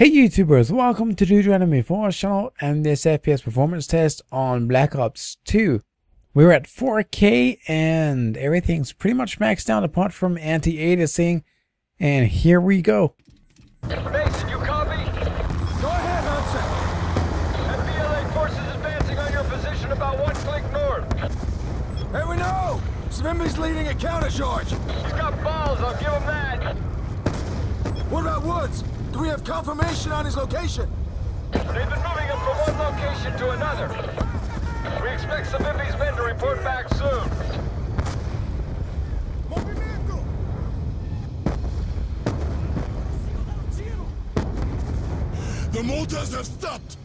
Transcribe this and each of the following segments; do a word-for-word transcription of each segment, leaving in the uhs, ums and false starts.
Hey YouTubers, welcome to Dude Anime four's channel and this F P S performance test on Black Ops two. We're at four K and everything's pretty much maxed out apart from anti-aliasing, and here we go. Mason, you copy? Go ahead, Hudson. F B L A forces advancing on your position about one click north. Hey, we know! Svimby's leading a countercharge. He's got balls, I'll give him that. What about Woods? Do we have confirmation on his location? They've been moving him from one location to another. We expect Savimbi's men to report back soon. The motors have stopped!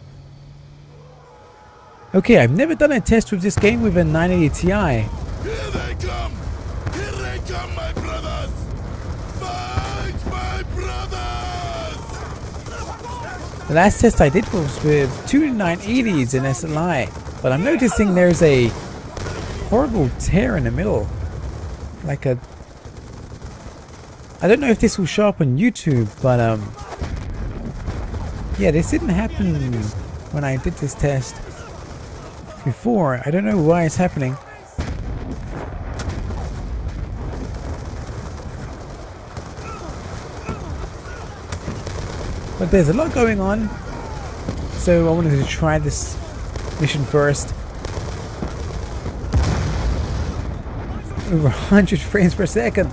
Okay, I've never done a test with this game with a nine eighty T I. Here they come! Here they come, my brothers! Fight, my brothers! The last test I did was with two nine eighties in S L I, but I'm noticing there's a horrible tear in the middle. Like a... I don't know if this will show up on YouTube, but um... yeah, this didn't happen when I did this test before. I don't know why it's happening. But there's a lot going on, so I wanted to try this mission first. Over one hundred frames per second.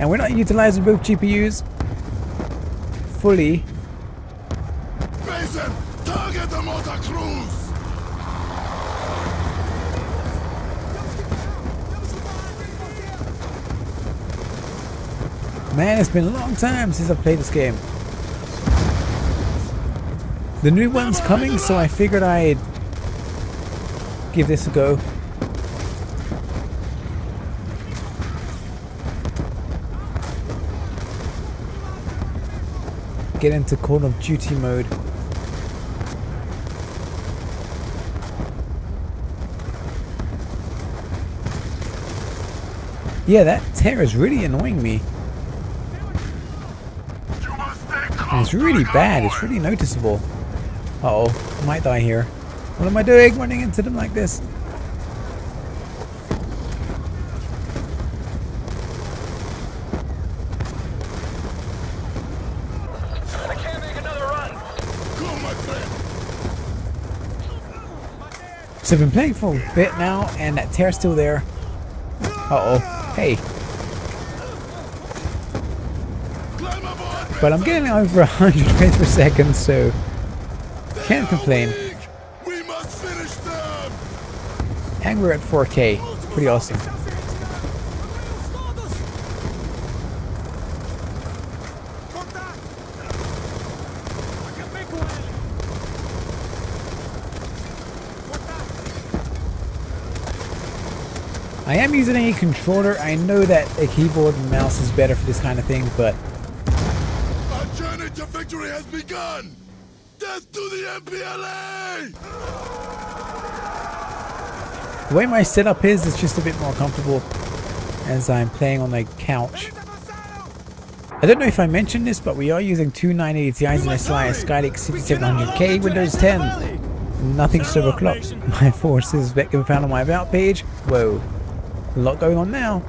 And we're not utilizing both G P Us fully. Mason, target the motor cruise! Man, it's been a long time since I've played this game. The new one's coming, so I figured I'd give this a go. Get into Call of Duty mode. Yeah, that tear is really annoying me. It's really bad, it's really noticeable. Uh oh, I might die here. What am I doing running into them like this? I can't make another run. Go, my friend. So I've been playing for a bit now and that tear's still there. Uh oh, hey. But I'm getting over one hundred frames per second, so can't complain. We must finish them. And we're at four K. Pretty awesome. I am using a controller. I know that a keyboard and mouse is better for this kind of thing, but the victory has begun! Death to the M P L A! The way my setup is, it's just a bit more comfortable as I'm playing on a couch. I don't know if I mentioned this, but we are using two nine eighty T Is in S L I, Skylake sixty-seven hundred K, Windows ten. Nothing overclocked. My forces back can be found on my about page. Whoa, a lot going on now.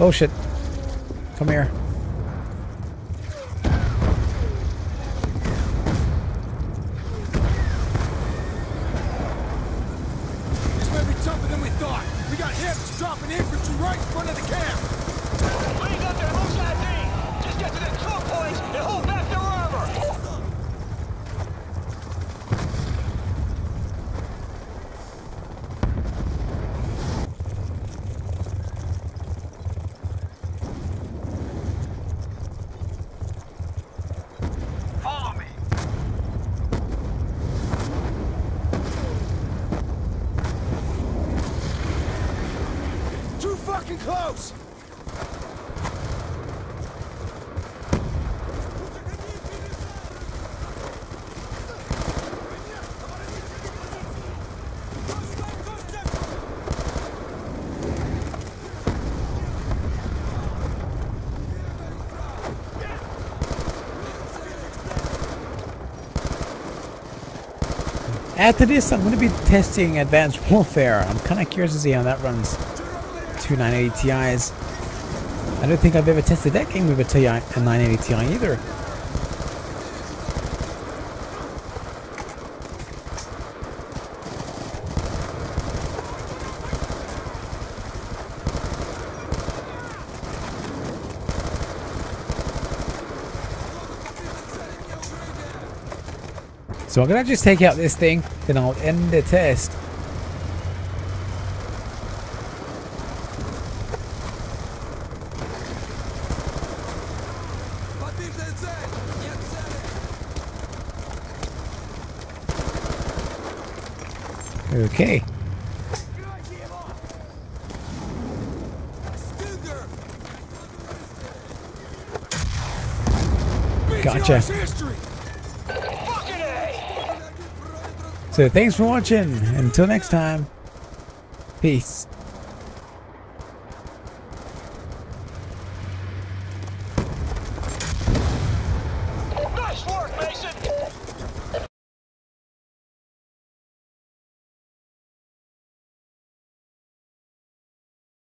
Oh shit. Come here. This may be tougher than we thought. We got hips dropping infantry right in front of the camp. Laying up their most I D. Just get to the truck points and hold back their armor. After this, I'm going to be testing Advanced Warfare. I'm kind of curious to see how that runs. Two nine eighty Ti's. I don't think I've ever tested that game with a Ti, a nine eighty Ti either. So I'm going to just take out this thing, then I'll end the test. Okay. Gotcha. So thanks for watching. Until next time. Peace.